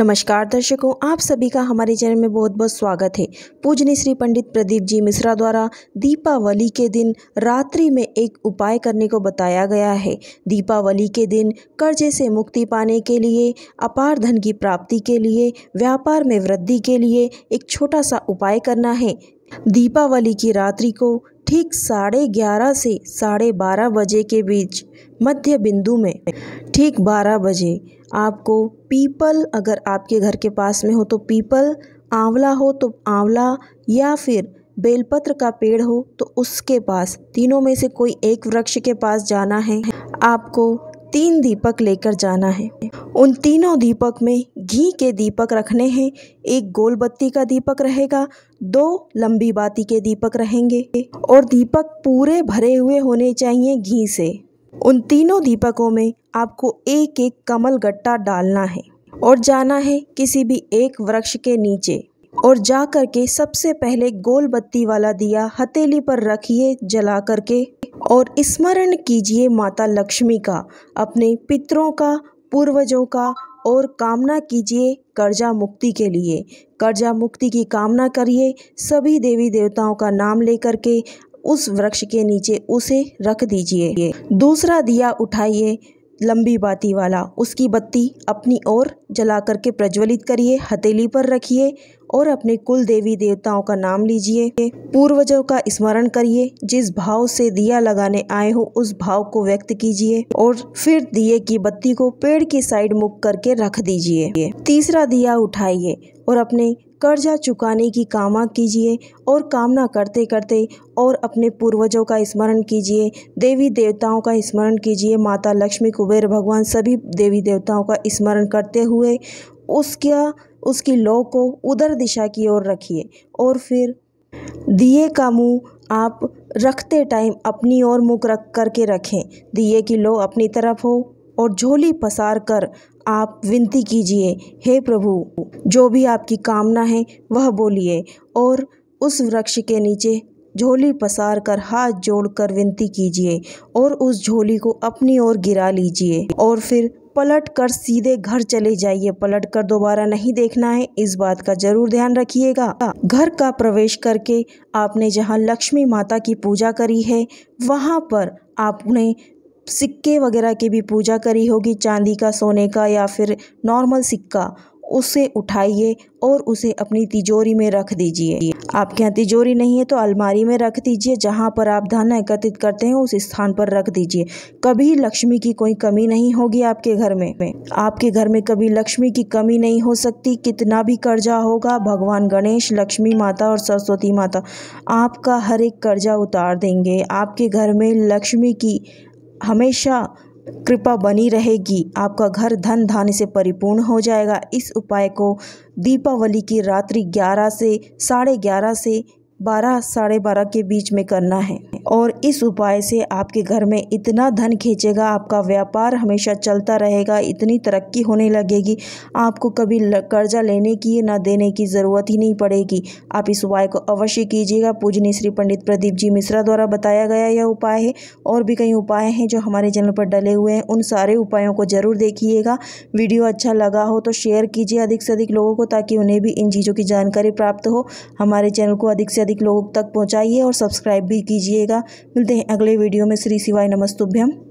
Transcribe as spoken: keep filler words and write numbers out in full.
नमस्कार दर्शकों, आप सभी का हमारे चैनल में बहुत बहुत स्वागत है। पूजनीय श्री पंडित प्रदीप जी मिश्रा द्वारा दीपावली के दिन रात्रि में एक उपाय करने को बताया गया है। दीपावली के दिन कर्जे से मुक्ति पाने के लिए, अपार धन की प्राप्ति के लिए, व्यापार में वृद्धि के लिए एक छोटा सा उपाय करना है। दीपावली की रात्रि को ठीक साढ़े ग्यारह से साढ़े बारह बजे के बीच मध्य बिंदु में ठीक बारह बजे आपको पीपल, अगर आपके घर के पास में हो तो पीपल, आंवला हो तो आंवला, या फिर बेलपत्र का पेड़ हो तो उसके पास, तीनों में से कोई एक वृक्ष के पास जाना है। आपको तीन दीपक लेकर जाना है। उन तीनों दीपक में घी के दीपक रखने हैं। एक गोल बत्ती का दीपक रहेगा, दो लंबी बाती के दीपक रहेंगे और दीपक पूरे भरे हुए होने चाहिए घी से। उन तीनों दीपकों में आपको एक एक कमल गट्टा डालना है और जाना है किसी भी एक वृक्ष के नीचे और जा कर के सबसे पहले गोल बत्ती वाला दिया हथेली पर रखिए, जला करके, और स्मरण कीजिए माता लक्ष्मी का, अपने पितरों का, पूर्वजों का, और कामना कीजिए कर्जा मुक्ति के लिए। कर्जा मुक्ति की कामना करिए। सभी देवी देवताओं का नाम लेकर के उस वृक्ष के नीचे उसे रख दीजिए। दूसरा दिया उठाइए लंबी बाती वाला, उसकी बत्ती अपनी ओर जला करके प्रज्वलित करिए, हथेली पर रखिए और अपने कुल देवी देवताओं का नाम लीजिए, पूर्वजों का स्मरण करिए। जिस भाव से दिया लगाने आए हो उस भाव को व्यक्त कीजिए और फिर दिए की बत्ती को पेड़ की साइड मुख करके रख दीजिए। तीसरा दिया उठाइए और अपने कर्जा चुकाने की कामना कीजिए और कामना करते करते और अपने पूर्वजों का स्मरण कीजिए, देवी देवताओं का स्मरण कीजिए, माता लक्ष्मी, कुबेर भगवान, सभी देवी देवताओं का स्मरण करते हुए उसका उसकी लौ को उधर दिशा की ओर रखिए और फिर दिए का मुँह आप रखते टाइम अपनी ओर मुख रख करके रखें। दिए की लौ अपनी तरफ हो और झोली पसार कर आप विनती कीजिए, हे प्रभु, जो भी आपकी कामना है वह बोलिए, और उस वृक्ष के नीचे झोली पसार कर हाथ जोड़कर विनती कीजिए और उस झोली को अपनी ओर गिरा लीजिए और फिर पलट कर सीधे घर चले जाइए। पलट कर दोबारा नहीं देखना है, इस बात का जरूर ध्यान रखिएगा। घर का प्रवेश करके आपने जहाँ लक्ष्मी माता की पूजा करी है वहाँ पर आपने सिक्के वगैरह की भी पूजा करी होगी, चांदी का, सोने का, या फिर नॉर्मल सिक्का, उसे उठाइए और उसे अपनी तिजोरी में रख दीजिए। आपके यहाँ तिजोरी नहीं है तो अलमारी में रख दीजिए, जहाँ पर आप धन एकत्रित करते हैं उस स्थान पर रख दीजिए। कभी लक्ष्मी की कोई कमी नहीं होगी आपके घर में। आपके घर में कभी लक्ष्मी की कमी नहीं हो सकती। कितना भी कर्जा होगा, भगवान गणेश, लक्ष्मी माता और सरस्वती माता आपका हर एक कर्जा उतार देंगे। आपके घर में लक्ष्मी की हमेशा कृपा बनी रहेगी। आपका घर धन धान्य से परिपूर्ण हो जाएगा। इस उपाय को दीपावली की रात्रि ग्यारह से साढ़े ग्यारह से बारह साढ़े बारह के बीच में करना है और इस उपाय से आपके घर में इतना धन खींचेगा, आपका व्यापार हमेशा चलता रहेगा, इतनी तरक्की होने लगेगी, आपको कभी कर्जा लेने की ना देने की ज़रूरत ही नहीं पड़ेगी। आप इस उपाय को अवश्य कीजिएगा। पूजनीय श्री पंडित प्रदीप जी मिश्रा द्वारा बताया गया यह उपाय है। और भी कई उपाय हैं जो हमारे चैनल पर डले हुए हैं, उन सारे उपायों को ज़रूर देखिएगा। वीडियो अच्छा लगा हो तो शेयर कीजिए अधिक से अधिक लोगों को, ताकि उन्हें भी इन चीज़ों की जानकारी प्राप्त हो। हमारे चैनल को अधिक से अधिक लोगों तक पहुँचाइए और सब्सक्राइब भी कीजिएगा। मिलते हैं अगले वीडियो में। श्री शिवाय नमस्तुभ्यम।